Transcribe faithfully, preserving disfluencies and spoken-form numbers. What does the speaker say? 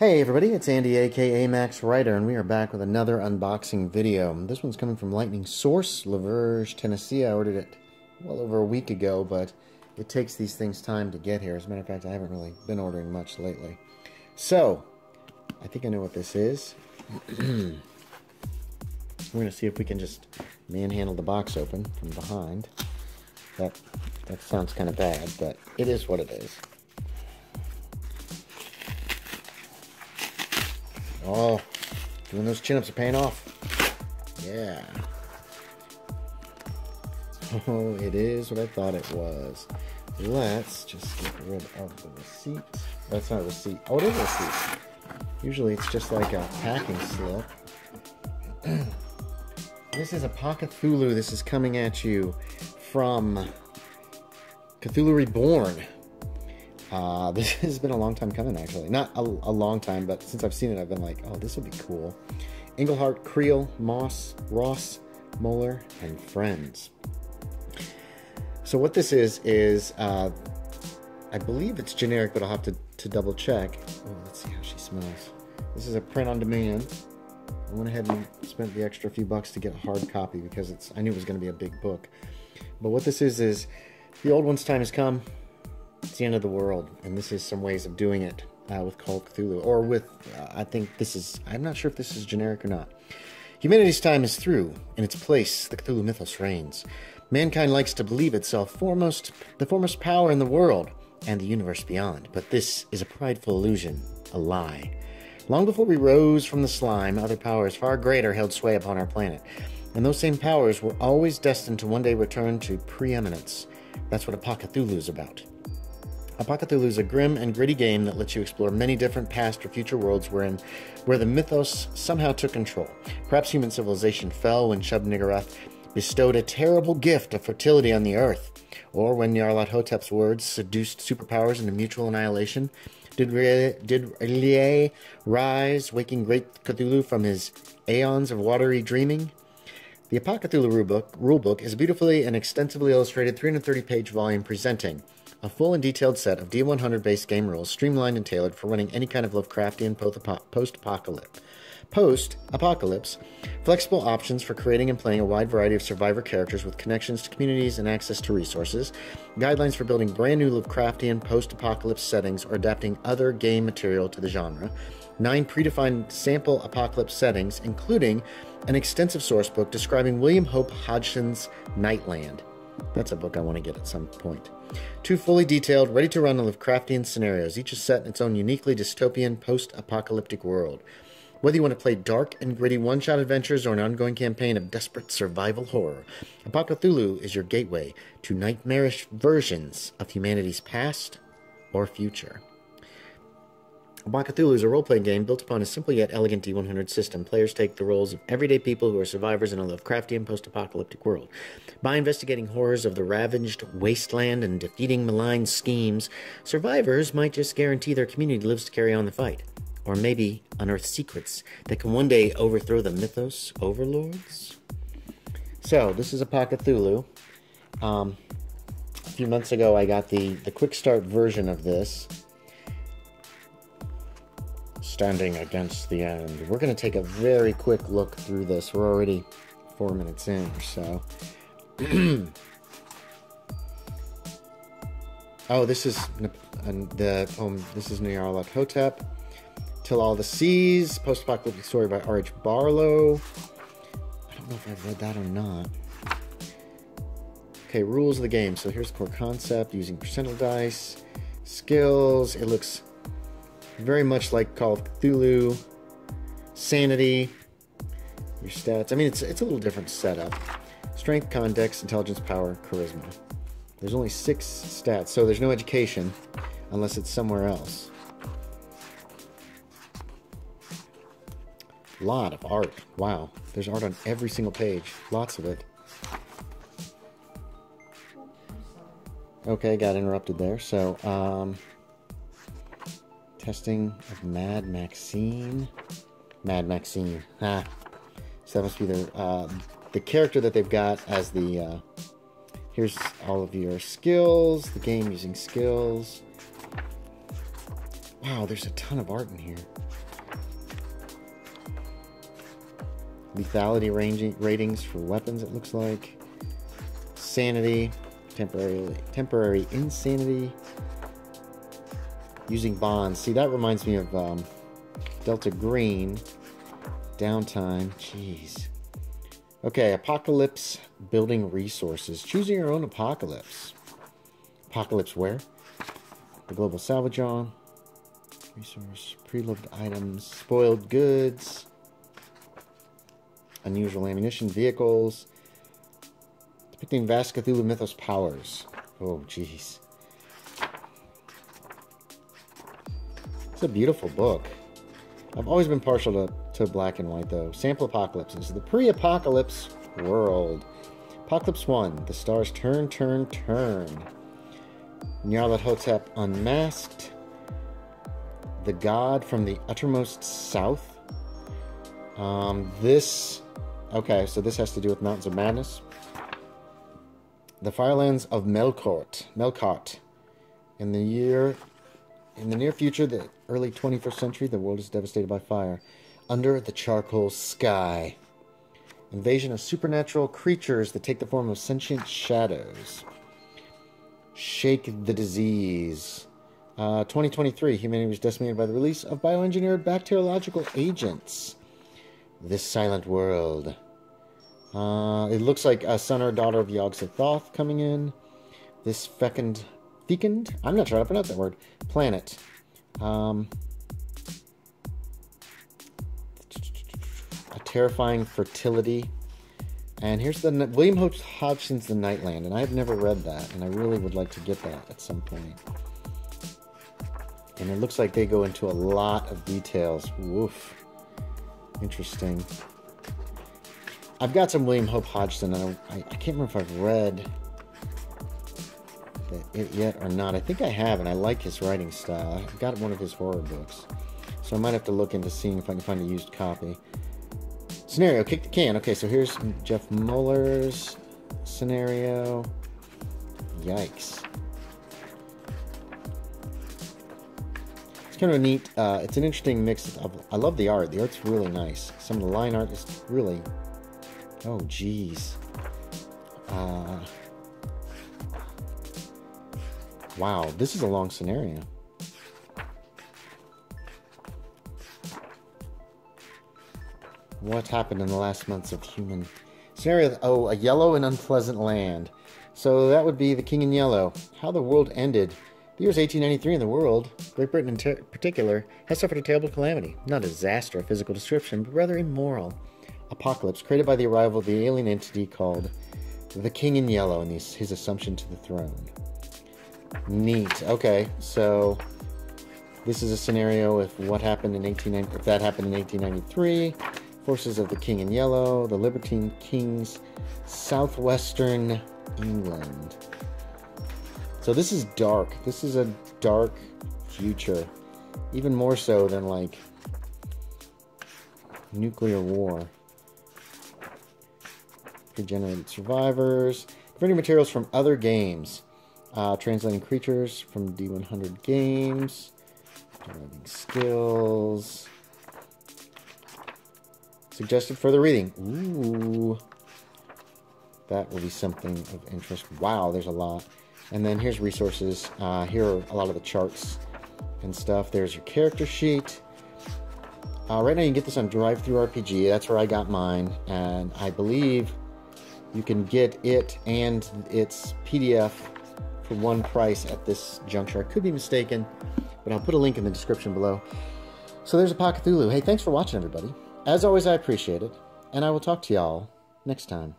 Hey everybody, it's Andy aka Max Writer, and we are back with another unboxing video. This one's coming from Lightning Source, LaVerge, Tennessee. I ordered it well over a week ago, but it takes these things time to get here. As a matter of fact, I haven't really been ordering much lately. So, I think I know what this is. We're going to see if we can just manhandle the box open from behind. That, that sounds kind of bad, but it is what it is. Oh, doing those chin-ups are paying off. Yeah. Oh, it is what I thought it was. Let's just get rid of the receipt. That's not a receipt. Oh, it is a receipt. Usually it's just like a packing slip. This is Apocthulhu. This is coming at you from Cthulhu Reborn. Uh, this has been a long time coming, actually. Not a, a long time, but since I've seen it, I've been like, oh, this would be cool. Englehart, Creel, Moss, Ross, Moeller, and friends. So what this is, is uh, I believe it's generic, but I'll have to, to double check. Oh, let's see how she smells. This is a print on demand. I went ahead and spent the extra few bucks to get a hard copy because it's, I knew it was going to be a big book. But what this is, is the old one's time has come. It's the end of the world, and this is some ways of doing it uh, with Call of Cthulhu, or with, uh, I think this is, I'm not sure if this is generic or not. Humanity's time is through. In its place, the Cthulhu mythos reigns. Mankind likes to believe itself foremost, the foremost power in the world and the universe beyond, but this is a prideful illusion, a lie. Long before we rose from the slime, other powers far greater held sway upon our planet, and those same powers were always destined to one day return to preeminence. That's what Apocthulhu is about. Apocthulhu is a grim and gritty game that lets you explore many different past or future worlds wherein, where the mythos somehow took control. Perhaps human civilization fell when Shub-Niggurath bestowed a terrible gift of fertility on the earth, or when Nyarlathotep's words seduced superpowers into mutual annihilation. Did R'lyeh rise, waking great Cthulhu from his aeons of watery dreaming? The Apocthulhu rulebook, rulebook is a beautifully and extensively illustrated three hundred thirty page volume presenting a full and detailed set of D one hundred based game rules, streamlined and tailored for running any kind of Lovecraftian post-apocalypse. Post-apocalypse, flexible options for creating and playing a wide variety of survivor characters with connections to communities and access to resources, guidelines for building brand new Lovecraftian post-apocalypse settings or adapting other game material to the genre, nine predefined sample apocalypse settings, including an extensive sourcebook describing William Hope Hodgson's Nightland. That's a book I want to get at some point. Two fully detailed, ready-to-run Lovecraftian scenarios, each is set in its own uniquely dystopian, post-apocalyptic world. Whether you want to play dark and gritty one-shot adventures or an ongoing campaign of desperate survival horror, Apocthulhu is your gateway to nightmarish versions of humanity's past or future. Apocthulhu is a role-playing game built upon a simple yet elegant D one hundred system. Players take the roles of everyday people who are survivors in a Lovecraftian post-apocalyptic world. By investigating horrors of the ravaged wasteland and defeating malign schemes, survivors might just guarantee their community lives to carry on the fight, or maybe unearth secrets that can one day overthrow the mythos overlords. So, this is Apocthulhu. Um, a few months ago, I got the, the quick start version of this. Standing against the end. We're going to take a very quick look through this. We're already four minutes in or so. Oh, this is the poem. This is Nyarlathotep. Till All the Seas, post-apocalyptic story by R H Barlow. I don't know if I've read that or not. Okay, rules of the game. So here's the core concept, using percentile dice, skills. It looks very much like Call of Cthulhu, sanity, your stats. I mean, it's it's a little different setup. Strength, condex, intelligence, power, charisma. There's only six stats, so there's no education unless it's somewhere else. A lot of art. Wow, there's art on every single page. Lots of it. Okay, got interrupted there. So, um... testing of Mad Maxine. Mad Maxine. Ah. So that must be the, uh, the character that they've got as the... Uh, here's all of your skills. The game using skills. Wow, there's a ton of art in here. Lethality ranging ratings for weapons, it looks like. Sanity, temporary, temporary insanity. Using bonds. See, that reminds me of um, Delta Green. Downtime. Jeez. Okay, apocalypse building resources. Choosing your own apocalypse. Apocalypse where? The global salvage on. Resource. Pre-loved items. Spoiled goods. Unusual ammunition. Vehicles. Depicting Vaskathulu mythos powers. Oh, jeez. It's a beautiful book. I've always been partial to, to black and white, though. Sample apocalypses. The pre-apocalypse world. Apocalypse one. The stars turn, turn, turn. Nyarlathotep unmasked. The god from the uttermost south. Um, this... Okay, so this has to do with Mountains of Madness. The Firelands of Melkort. Melkart. In the year... In the near future, the early twenty-first century, the world is devastated by fire. Under the charcoal sky. Invasion of supernatural creatures that take the form of sentient shadows. Shake the disease. Uh, twenty twenty-three, humanity was decimated by the release of bioengineered bacteriological agents. This silent world. Uh, it looks like a son or daughter of Yog-Sothoth coming in. This fecund... Fecund? I'm not sure how to pronounce that word. Planet. Um, a terrifying fertility. And here's the William Hope Hodgson's The Nightland, and I've never read that, and I really would like to get that at some point. And it looks like they go into a lot of details. Woof. Interesting. I've got some William Hope Hodgson, and I, I can't remember if I've read... it yet or not. I think I have, and I like his writing style. I've got one of his horror books, so I might have to look into seeing if I can find a used copy. Scenario, kick the can. Okay, so here's Jeff Mueller's scenario. Yikes. It's kind of a neat, uh, it's an interesting mix. Of, I love the art. The art's really nice. Some of the line art is really, oh geez. Uh... Wow, this is a long scenario. What happened in the last months of human... Scenario, oh, a yellow and unpleasant land. So that would be The King in Yellow. How the world ended. The year is eighteen ninety-three in the world, Great Britain in particular, has suffered a terrible calamity. Not a disaster, a physical description, but rather immoral. Apocalypse, created by the arrival of the alien entity called The King in Yellow and his, his assumption to the throne. Neat. Okay, so this is a scenario if what happened in eighteen ninety, if that happened in eighteen ninety-three, forces of the King in Yellow, the Libertine Kings, southwestern England. So this is dark. This is a dark future, even more so than like nuclear war. Regenerated survivors, printing materials from other games. Uh, translating creatures from D one hundred games, deriving skills, suggested further reading. Ooh, that will be something of interest. Wow, there's a lot. And then here's resources. Uh, here are a lot of the charts and stuff. There's your character sheet. Uh, right now you can get this on DriveThruRPG. That's where I got mine, and I believe you can get it and its P D F one price at this juncture. I could be mistaken, but I'll put a link in the description below. So there's Apocthulhu. Hey, thanks for watching, everybody. As always, I appreciate it, and I will talk to y'all next time.